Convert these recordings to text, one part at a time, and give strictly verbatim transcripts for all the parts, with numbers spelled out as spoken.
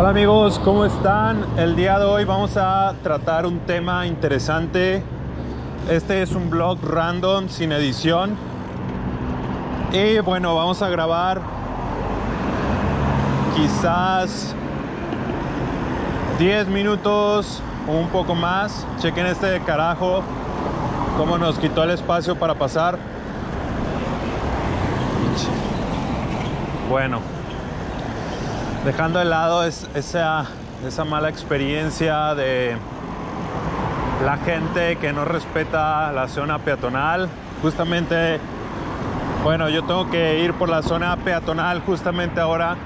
Hola amigos, ¿cómo están? El día de hoy vamos a tratar un tema interesante. Este es un vlog random, sin edición. Y bueno, vamos a grabar quizás diez minutos o un poco más. Chequen este de carajo, cómo nos quitó el espacio para pasar. Bueno, dejando de lado es, esa, esa mala experiencia de la gente que no respeta la zona peatonal. Justamente, bueno, yo tengo que ir por la zona peatonal justamente ahora,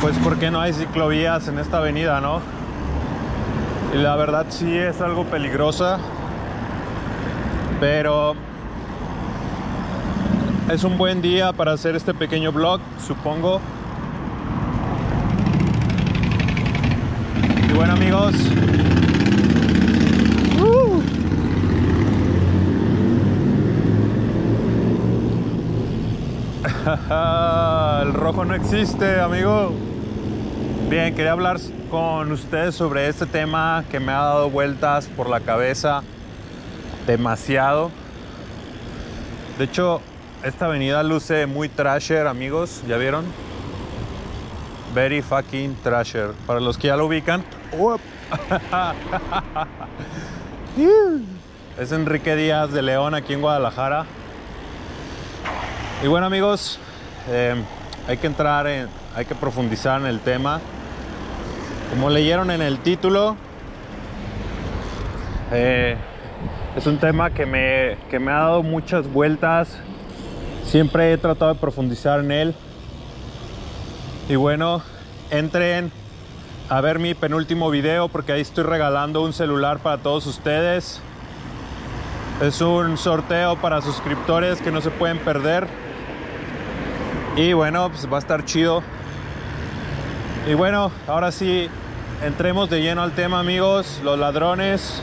pues porque no hay ciclovías en esta avenida, ¿no? Y la verdad sí es algo peligrosa, pero es un buen día para hacer este pequeño vlog, supongo. Y bueno amigos, uh. el rojo no existe, amigo. Bien, quería hablar con ustedes sobre este tema que me ha dado vueltas por la cabeza demasiado. De hecho, esta avenida luce muy trasher, amigos, ¿ya vieron? Very fucking trasher. Para los que ya lo ubican, es Enrique Díaz de León, aquí en Guadalajara. Y bueno amigos, eh, hay que entrar en, hay que profundizar en el tema. Como leyeron en el título, eh, es un tema que me, que me ha dado muchas vueltas. Siempre he tratado de profundizar en él. Y bueno, entren a ver mi penúltimo video, porque ahí estoy regalando un celular para todos ustedes. Es un sorteo para suscriptores que no se pueden perder. Y bueno, pues va a estar chido. Y bueno, ahora sí, entremos de lleno al tema, amigos. Los ladrones.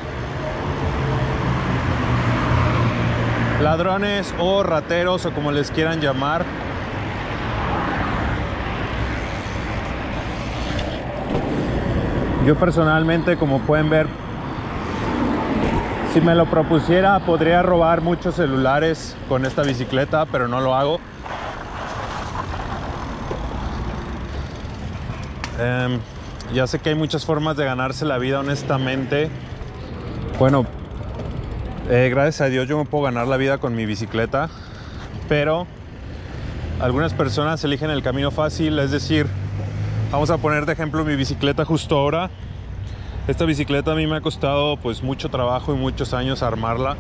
Ladrones o rateros, o como les quieran llamar. Yo personalmente, como pueden ver, si me lo propusiera, podría robar muchos celulares con esta bicicleta, pero no lo hago. Um, ya sé que hay muchas formas de ganarse la vida, honestamente. Bueno, Eh, gracias a Dios yo me puedo ganar la vida con mi bicicleta, pero algunas personas eligen el camino fácil. Es decir, vamos a poner de ejemplo mi bicicleta justo ahora. Esta bicicleta a mí me ha costado pues mucho trabajo y muchos años armarla,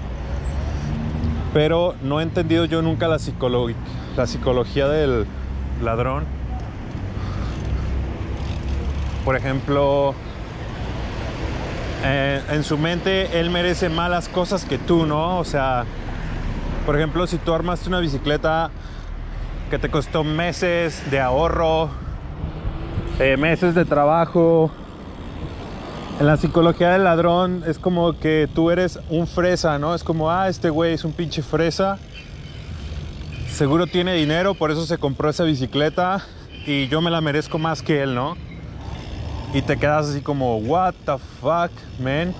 pero no he entendido yo nunca la, psicolo- la psicología del ladrón. Por ejemplo, Eh, en su mente él merece malas cosas que tú, ¿no? O sea, por ejemplo, si tú armaste una bicicleta que te costó meses de ahorro, eh, meses de trabajo, en la psicología del ladrón es como que tú eres un fresa, ¿no? Es como, ah, este güey es un pinche fresa, seguro tiene dinero, por eso se compró esa bicicleta y yo me la merezco más que él, ¿no? Y te quedas así como, what the fuck, man.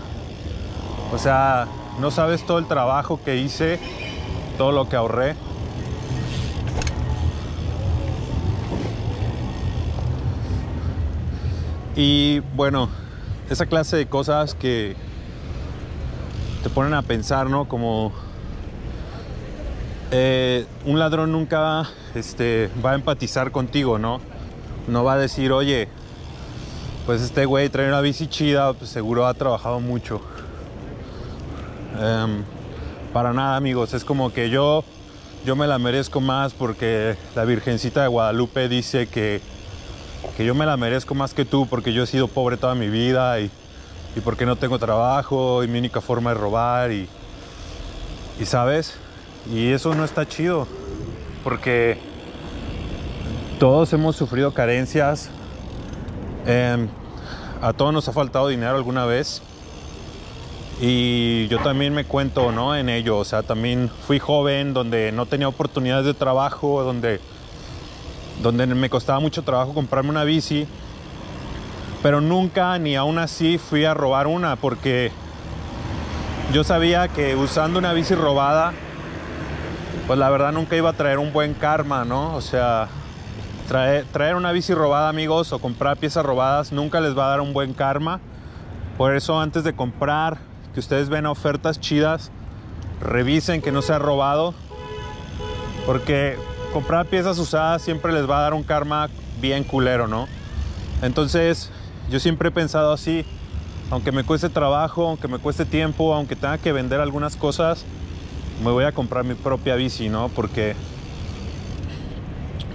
O sea, no sabes todo el trabajo que hice, todo lo que ahorré. Y bueno, esa clase de cosas que te ponen a pensar, ¿no? Como eh, un ladrón nunca este, va a empatizar contigo, ¿no? No va a decir, oye, pues este güey trae una bici chida, pues seguro ha trabajado mucho. Um, para nada, amigos. Es como que yo, yo me la merezco más porque la Virgencita de Guadalupe dice que, que yo me la merezco más que tú porque yo he sido pobre toda mi vida y, y porque no tengo trabajo y mi única forma es robar y, y, ¿sabes? Y eso no está chido porque todos hemos sufrido carencias. Eh, a todos nos ha faltado dinero alguna vez y yo también me cuento, ¿no?, en ello. O sea, también fui joven donde no tenía oportunidades de trabajo, donde, donde me costaba mucho trabajo comprarme una bici pero nunca ni aún así fui a robar una, porque yo sabía que usando una bici robada, pues la verdad nunca iba a traer un buen karma, ¿no? O sea, traer, traer una bici robada, amigos, o comprar piezas robadas nunca les va a dar un buen karma. Por eso, antes de comprar, que ustedes ven ofertas chidas, revisen que no sea robado, porque comprar piezas usadas siempre les va a dar un karma bien culero, ¿no? Entonces, yo siempre he pensado así, aunque me cueste trabajo, aunque me cueste tiempo, aunque tenga que vender algunas cosas, me voy a comprar mi propia bici, ¿no? Porque,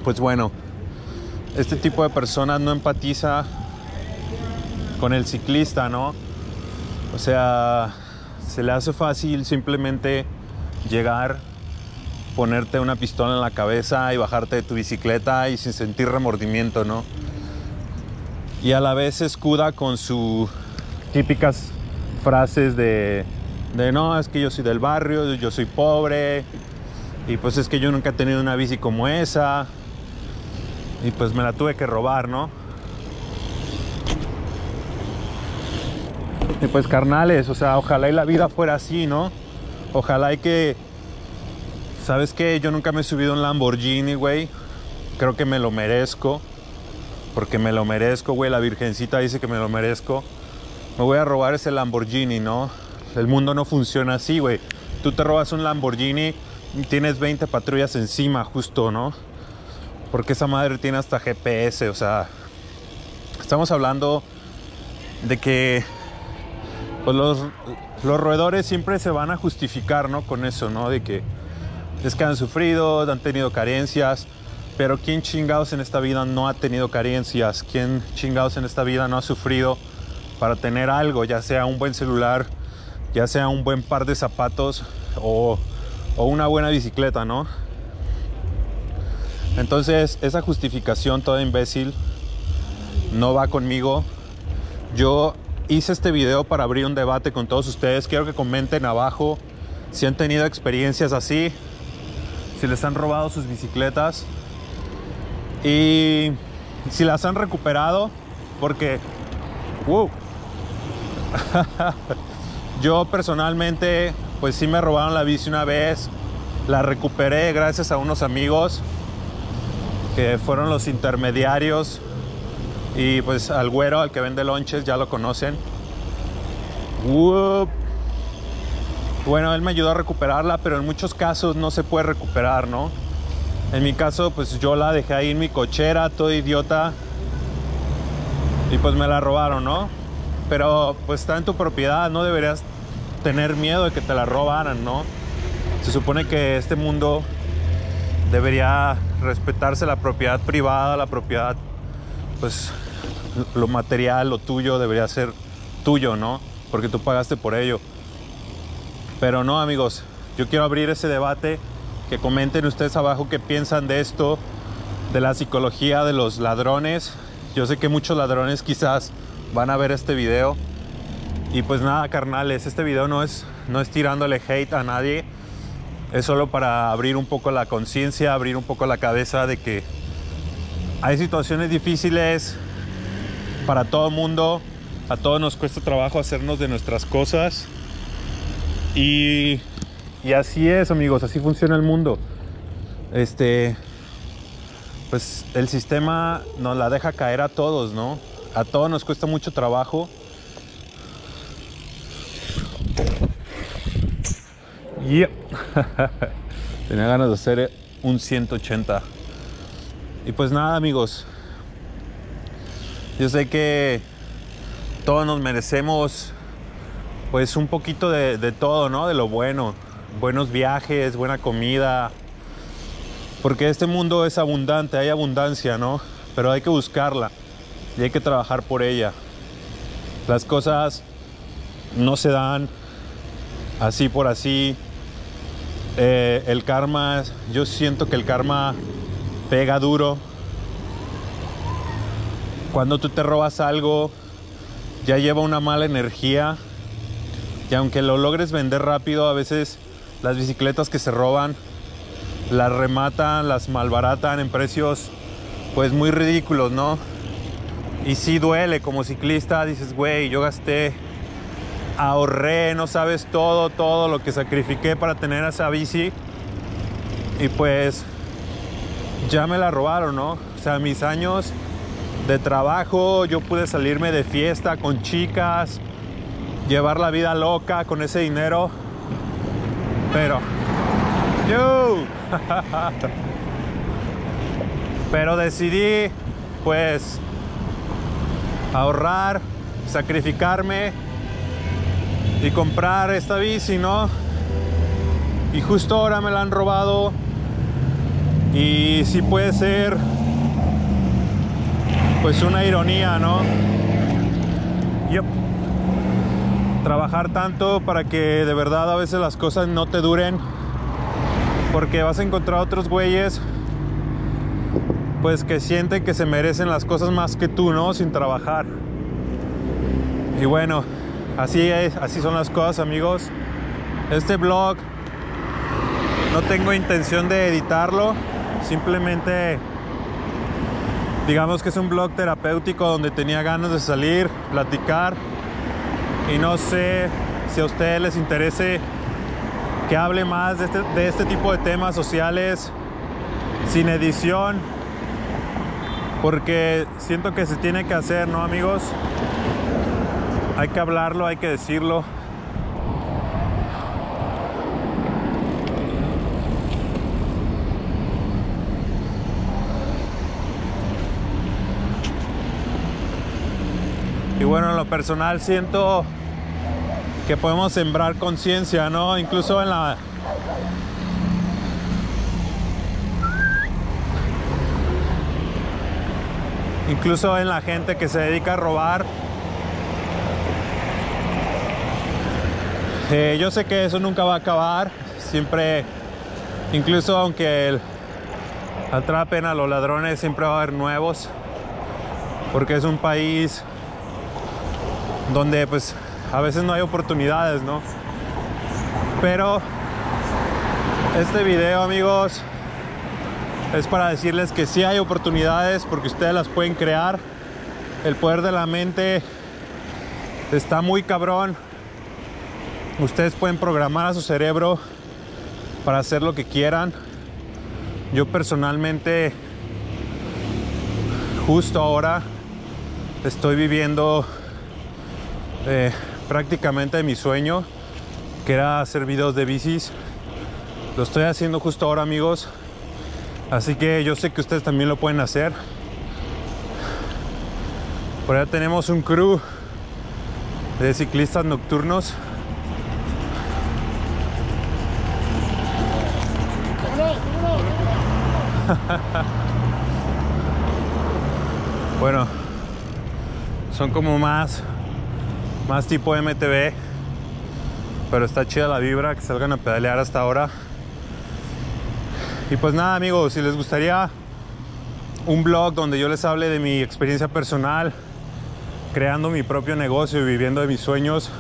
pues bueno, este tipo de personas no empatiza con el ciclista, ¿no? O sea, se le hace fácil simplemente llegar, ponerte una pistola en la cabeza y bajarte de tu bicicleta y sin sentir remordimiento, ¿no? Y a la vez se escuda con sus típicas frases de, de no, es que yo soy del barrio, yo soy pobre, y pues es que yo nunca he tenido una bici como esa, y pues me la tuve que robar, ¿no? Y pues, carnales, o sea, ojalá y la vida fuera así, ¿no? Ojalá y que... ¿Sabes qué? Yo nunca me he subido a un Lamborghini, güey. Creo que me lo merezco. Porque me lo merezco, güey. La Virgencita dice que me lo merezco. Me voy a robar ese Lamborghini, ¿no? El mundo no funciona así, güey. Tú te robas un Lamborghini y tienes veinte patrullas encima, justo, ¿no? Porque esa madre tiene hasta G P S, o sea... Estamos hablando de que... Pues los, los roedores siempre se van a justificar, ¿no? Con eso, ¿no? De que es que han sufrido, han tenido carencias. Pero ¿quién chingados en esta vida no ha tenido carencias? ¿Quién chingados en esta vida no ha sufrido para tener algo? Ya sea un buen celular, ya sea un buen par de zapatos o, o una buena bicicleta, ¿no? Entonces, esa justificación toda imbécil no va conmigo. Yo... hice este video para abrir un debate con todos ustedes. Quiero que comenten abajo si han tenido experiencias así, si les han robado sus bicicletas y si las han recuperado, porque uh, yo personalmente pues sí me robaron la bici una vez, la recuperé gracias a unos amigos que fueron los intermediarios. Y pues al güero, al que vende lonches, ya lo conocen. Uop. Bueno, él me ayudó a recuperarla, pero en muchos casos no se puede recuperar, ¿no? En mi caso, pues yo la dejé ahí en mi cochera, todo idiota. Y pues me la robaron, ¿no? Pero pues está en tu propiedad, no deberías tener miedo de que te la robaran, ¿no? Se supone que este mundo debería respetarse la propiedad privada, la propiedad... pues lo material, lo tuyo, debería ser tuyo, ¿no? Porque tú pagaste por ello. Pero no, amigos, yo quiero abrir ese debate, que comenten ustedes abajo qué piensan de esto, de la psicología de los ladrones. Yo sé que muchos ladrones quizás van a ver este video. Y pues nada, carnales, este video no es, no es tirándole hate a nadie. Es solo para abrir un poco la conciencia, abrir un poco la cabeza de que hay situaciones difíciles para todo el mundo. A todos nos cuesta trabajo hacernos de nuestras cosas. Y, y así es, amigos. Así funciona el mundo. Este, pues el sistema nos la deja caer a todos, ¿no? A todos nos cuesta mucho trabajo. Yeah. Tenía ganas de hacer un ciento ochenta. Y pues nada, amigos, yo sé que todos nos merecemos pues un poquito de, de todo, ¿no? De lo bueno, buenos viajes, buena comida, porque este mundo es abundante, hay abundancia, ¿no? Pero hay que buscarla y hay que trabajar por ella. Las cosas no se dan así por así. Eh, el karma, yo siento que el karma... pega duro. Cuando tú te robas algo, ya lleva una mala energía. Y aunque lo logres vender rápido, a veces las bicicletas que se roban las rematan, las malbaratan en precios pues muy ridículos, ¿no? Y sí duele como ciclista, dices, güey, yo gasté, ahorré, no sabes todo, todo lo que sacrifiqué para tener esa bici. Y pues ya me la robaron, ¿no? O sea, mis años de trabajo, yo pude salirme de fiesta con chicas, llevar la vida loca con ese dinero. Pero... ¡Yo! Pero decidí, pues... ahorrar, sacrificarme y comprar esta bici, ¿no? Y justo ahora me la han robado. Y sí puede ser, pues, una ironía, ¿no? Yep. Trabajar tanto para que de verdad a veces las cosas no te duren, porque vas a encontrar otros güeyes, pues, que sienten que se merecen las cosas más que tú, ¿no? Sin trabajar. Y bueno, así es, así son las cosas, amigos. Este vlog no tengo intención de editarlo, simplemente digamos que es un vlog terapéutico donde tenía ganas de salir, platicar, y no sé si a ustedes les interese que hable más de este, de este tipo de temas sociales sin edición, porque siento que se tiene que hacer, ¿no, amigos? Hay que hablarlo, hay que decirlo. Y bueno, en lo personal siento que podemos sembrar conciencia, ¿no? Incluso en la... Incluso en la gente que se dedica a robar. Eh, yo sé que eso nunca va a acabar. Siempre, incluso aunque el, atrapen a los ladrones, siempre va a haber nuevos. Porque es un país donde, pues, a veces no hay oportunidades, ¿no? Pero este video, amigos, es para decirles que sí hay oportunidades, porque ustedes las pueden crear. El poder de la mente está muy cabrón. Ustedes pueden programar a su cerebro para hacer lo que quieran. Yo personalmente, justo ahora, estoy viviendo... Eh, prácticamente mi sueño, que era hacer videos de bicis. Lo estoy haciendo justo ahora, amigos, así que yo sé que ustedes también lo pueden hacer. Por allá tenemos un crew de ciclistas nocturnos. Bueno, son como más Más tipo M T B, pero está chida la vibra, que salgan a pedalear hasta ahora. Y pues nada, amigos, si les gustaría un vlog donde yo les hable de mi experiencia personal creando mi propio negocio y viviendo de mis sueños,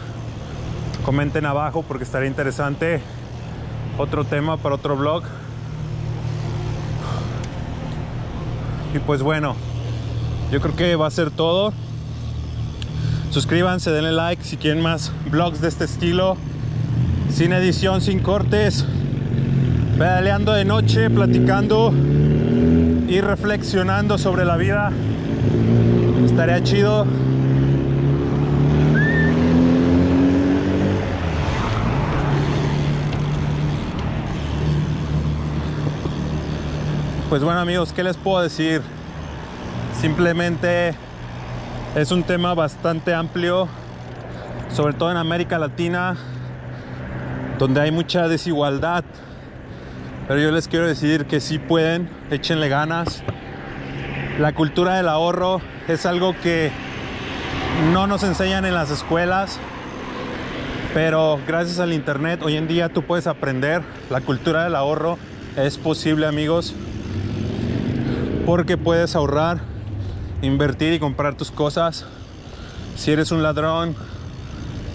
comenten abajo, porque estaría interesante otro tema para otro vlog. Y pues bueno, yo creo que va a ser todo. Suscríbanse, denle like si quieren más vlogs de este estilo, sin edición, sin cortes, pedaleando de noche, platicando y reflexionando sobre la vida. Estaría chido. Pues bueno, amigos, ¿qué les puedo decir? Simplemente... es un tema bastante amplio, sobre todo en América Latina, donde hay mucha desigualdad. Pero yo les quiero decir que sí pueden, échenle ganas. La cultura del ahorro es algo que no nos enseñan en las escuelas, pero gracias al internet hoy en día tú puedes aprender. La cultura del ahorro es posible, amigos, porque puedes ahorrar, invertir y comprar tus cosas. Si eres un ladrón,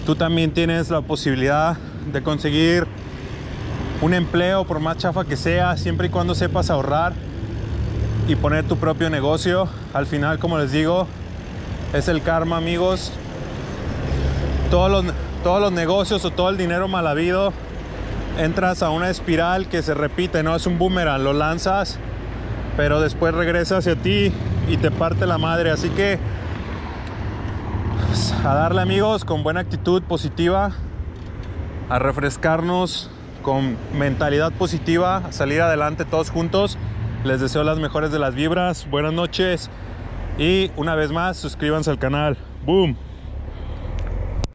tú también tienes la posibilidad de conseguir un empleo, por más chafa que sea, siempre y cuando sepas ahorrar y poner tu propio negocio. Al final, como les digo, Es el karma, amigos. Todos los, todos los negocios o todo el dinero mal habido, entras a una espiral que se repite, ¿no? Es un boomerang, lo lanzas, pero después regresa hacia ti y te parte la madre. Así que pues, a darle, amigos, con buena actitud positiva, a refrescarnos con mentalidad positiva, a salir adelante todos juntos. Les deseo las mejores de las vibras, buenas noches y una vez más suscríbanse al canal. ¡Boom!